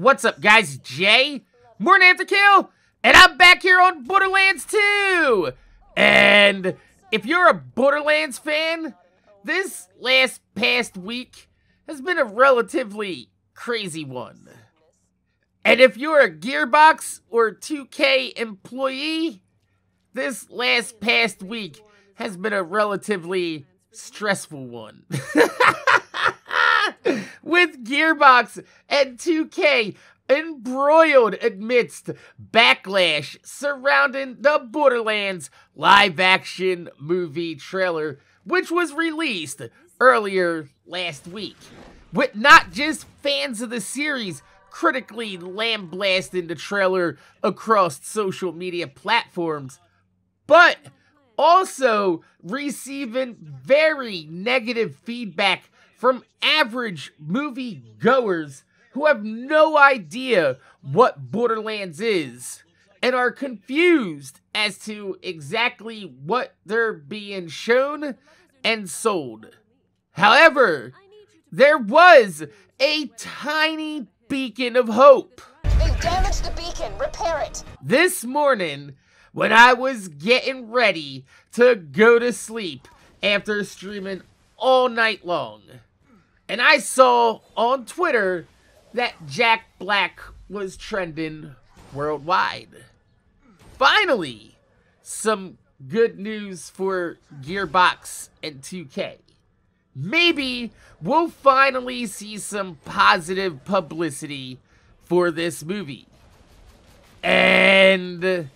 What's up, guys? Jay, Morning After Kill, and I'm back here on Borderlands 2! And if you're a Borderlands fan, this past week has been a relatively crazy one. And if you're a Gearbox or 2K employee, this past week has been a relatively stressful one. With Gearbox and 2K embroiled amidst backlash surrounding the Borderlands live-action movie trailer, which was released earlier last week, with not just fans of the series critically lambasting the trailer across social media platforms, but also receiving very negative feedback from average movie-goers who have no idea what Borderlands is and are confused as to exactly what they're being shown and sold. However, there was a tiny beacon of hope. They damaged the beacon. Repair it. This morning, when I was getting ready to go to sleep after streaming all night long, and I saw on Twitter that Jack Black was trending worldwide. Finally, some good news for Gearbox and 2K. Maybe we'll finally see some positive publicity for this movie. And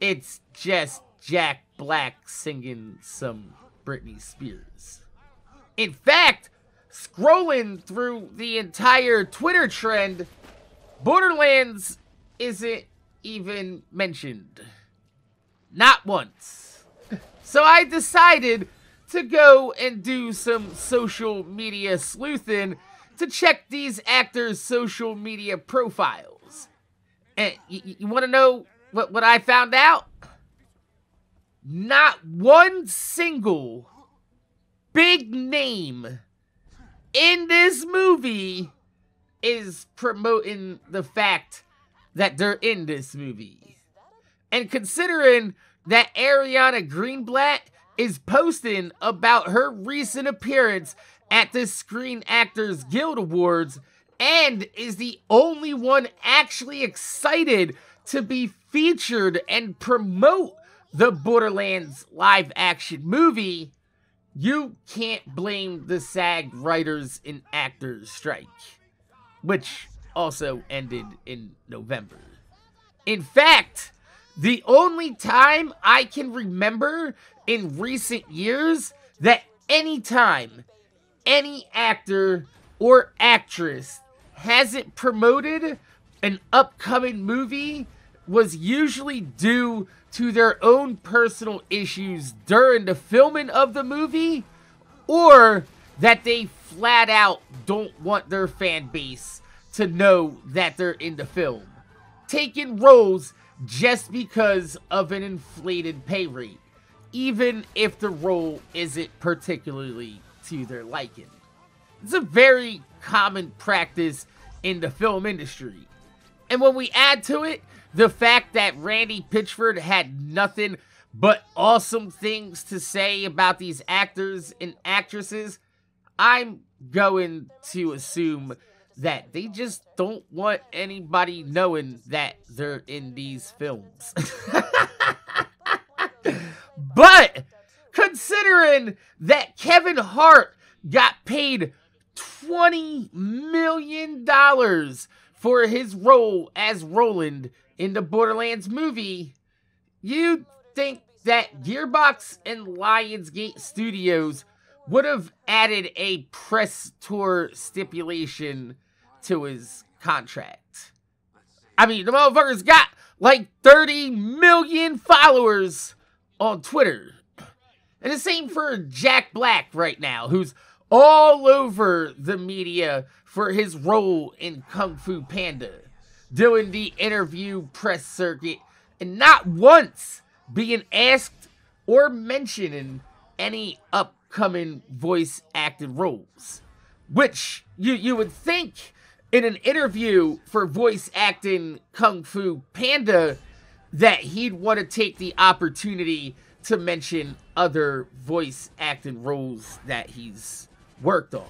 it's just Jack Black singing some Britney Spears. In fact, scrolling through the entire Twitter trend, Borderlands isn't even mentioned. Not once. So I decided to go and do some social media sleuthing to check these actors' social media profiles. And you want to know what I found out? Not one single big name in this movie is promoting the fact that they're in this movie. And considering that Ariana Greenblatt is posting about her recent appearance at the Screen Actors Guild Awards and is the only one actually excited to be featured and promote the Borderlands live action movie, you can't blame the SAG writers and actors strike, which also ended in November. In fact, the only time I can remember in recent years that any time any actor or actress hasn't promoted an upcoming movie was usually due to their own personal issues during the filming of the movie, or that they flat out don't want their fan base to know that they're in the film, taking roles just because of an inflated pay rate, even if the role isn't particularly to their liking. It's a very common practice in the film industry. And when we add to it the fact that Randy Pitchford had nothing but awesome things to say about these actors and actresses, I'm going to assume that they just don't want anybody knowing that they're in these films. But considering that Kevin Hart got paid $20 million for his role as Roland in the Borderlands movie, you'd think that Gearbox and Lionsgate Studios would have added a press tour stipulation to his contract. I mean, the motherfucker's got like 30 million followers on Twitter. And the same for Jack Black right now, who's all over the media for his role in Kung Fu Panda, doing the interview press circuit and not once being asked or mentioning any upcoming voice acting roles, which you would think in an interview for voice acting Kung Fu Panda that he'd want to take the opportunity to mention other voice acting roles that he's worked on.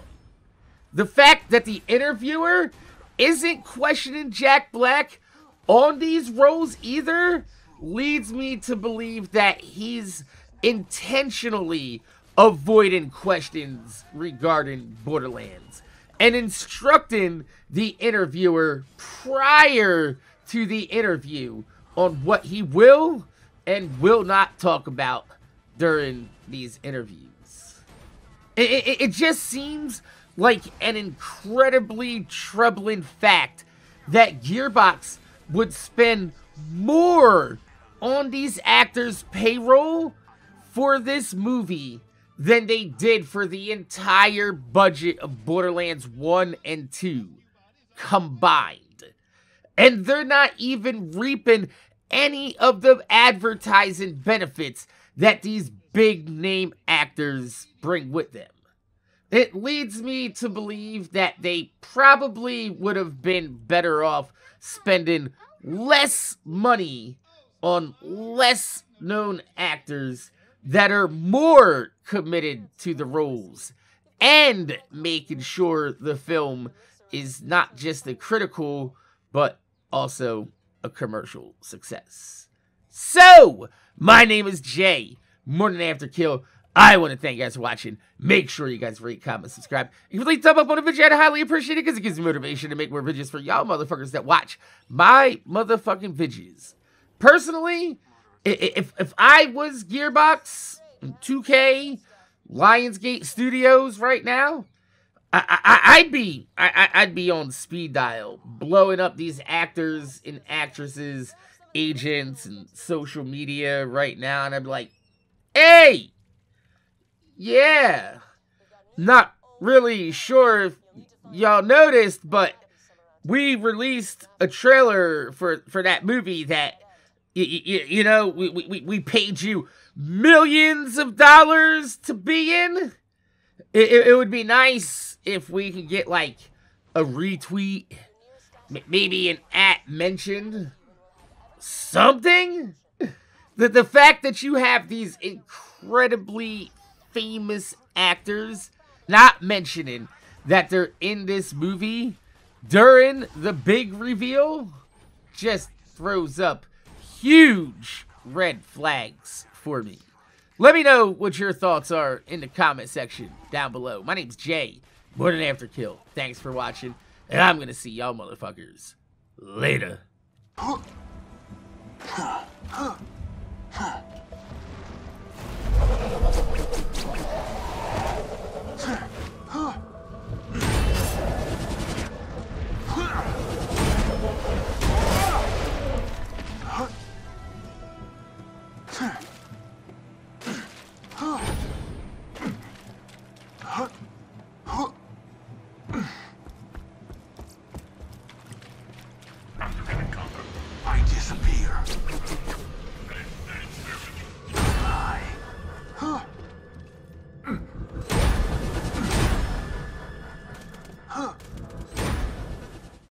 The fact that the interviewer isn't questioning Jack Black on these roles either leads me to believe that he's intentionally avoiding questions regarding Borderlands and instructing the interviewer prior to the interview on what he will and will not talk about during these interviews. It just seems like an incredibly troubling fact that Gearbox would spend more on these actors' payroll for this movie than they did for the entire budget of Borderlands 1 and 2 combined. And they're not even reaping any of the advertising benefits that these big name actors bring with them. It leads me to believe that they probably would have been better off spending less money on less known actors that are more committed to the roles, and making sure the film is not just a critical but also a commercial success. So, my name is Jay, Morning After Kill. I want to thank you guys for watching. Make sure you guys rate, comment, subscribe. If you like thumb up on the video, I'd highly appreciate it because it gives me motivation to make more videos for y'all motherfuckers that watch my motherfucking videos. Personally, if I was Gearbox, 2K, Lionsgate Studios right now, I'd be on speed dial, blowing up these actors and actresses, agents, and social media right now, and I'd be like, hey! Yeah, not really sure if y'all noticed, but we released a trailer for that movie that, you know, we paid you millions of dollars to be in. It would be nice if we could get, like, a retweet, maybe an at mention, something. The fact that you have these incredibly famous actors not mentioning that they're in this movie during the big reveal just throws up huge red flags for me. Let me know what your thoughts are in the comment section down below. My name's Jay, Morning After Kill. Thanks for watching, and I'm gonna see y'all motherfuckers later.